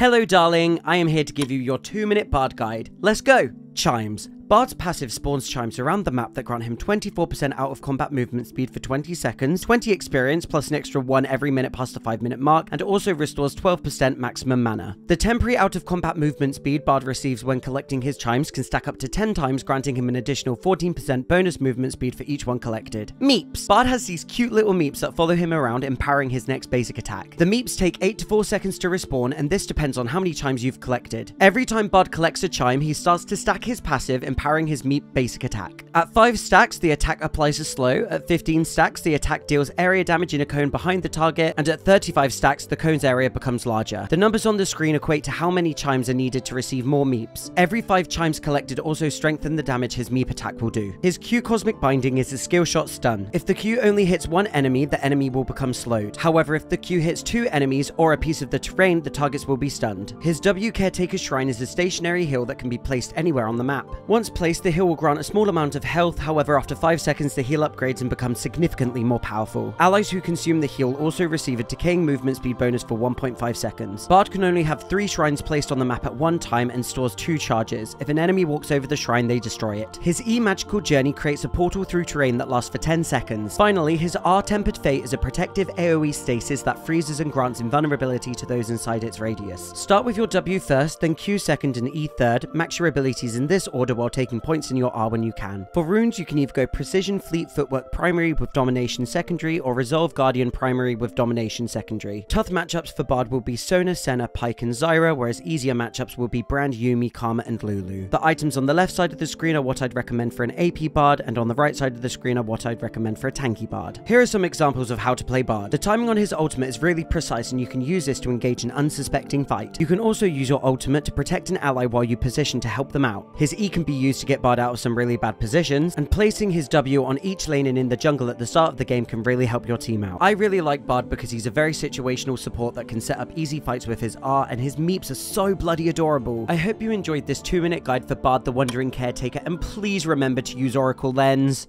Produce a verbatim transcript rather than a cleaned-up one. Hello darling, I am here to give you your two minute Bard guide. Let's go! Chimes. Bard's passive spawns chimes around the map that grant him twenty-four percent out of combat movement speed for twenty seconds, twenty experience plus an extra one every minute past the five minute mark, and also restores twelve percent maximum mana. The temporary out of combat movement speed Bard receives when collecting his chimes can stack up to ten times, granting him an additional fourteen percent bonus movement speed for each one collected. Meeps. Bard has these cute little meeps that follow him around, empowering his next basic attack. The meeps take eight to four seconds to respawn, and this depends on how many chimes you've collected. Every time Bard collects a chime, he starts to stack his passive, and powering his meep basic attack. At five stacks, the attack applies a slow, at fifteen stacks, the attack deals area damage in a cone behind the target, and at thirty-five stacks, the cone's area becomes larger. The numbers on the screen equate to how many chimes are needed to receive more meeps. Every five chimes collected also strengthen the damage his meep attack will do. His Q Cosmic Binding is his skill shot stun. If the Q only hits one enemy, the enemy will become slowed. However, if the Q hits two enemies or a piece of the terrain, the targets will be stunned. His W Caretaker Shrine is a stationary heal that can be placed anywhere on the map. Once placed, the heal will grant a small amount of health, however after five seconds the heal upgrades and becomes significantly more powerful. Allies who consume the heal also receive a decaying movement speed bonus for one point five seconds. Bard can only have three shrines placed on the map at one time and stores two charges. If an enemy walks over the shrine, they destroy it. His E Magical Journey creates a portal through terrain that lasts for ten seconds. Finally, his R Tempered Fate is a protective AoE stasis that freezes and grants invulnerability to those inside its radius. Start with your W first, then Q second and E third. Max your abilities in this order while taking points in your R when you can. For runes, you can either go Precision Fleet Footwork primary with Domination secondary, or Resolve Guardian primary with Domination secondary. Tough matchups for Bard will be Sona, Senna, Pyke and Zyra, whereas easier matchups will be Brand, Yuumi, Karma and Lulu. The items on the left side of the screen are what I'd recommend for an A P Bard, and on the right side of the screen are what I'd recommend for a tanky Bard. Here are some examples of how to play Bard. The timing on his ultimate is really precise, and you can use this to engage an unsuspecting fight. You can also use your ultimate to protect an ally while you position to help them out. His E can be used to get Bard out of some really bad positions, and placing his W on each lane and in the jungle at the start of the game can really help your team out. I really like Bard because he's a very situational support that can set up easy fights with his R, and his meeps are so bloody adorable. I hope you enjoyed this two minute guide for Bard the Wandering Caretaker, and please remember to use Oracle Lens.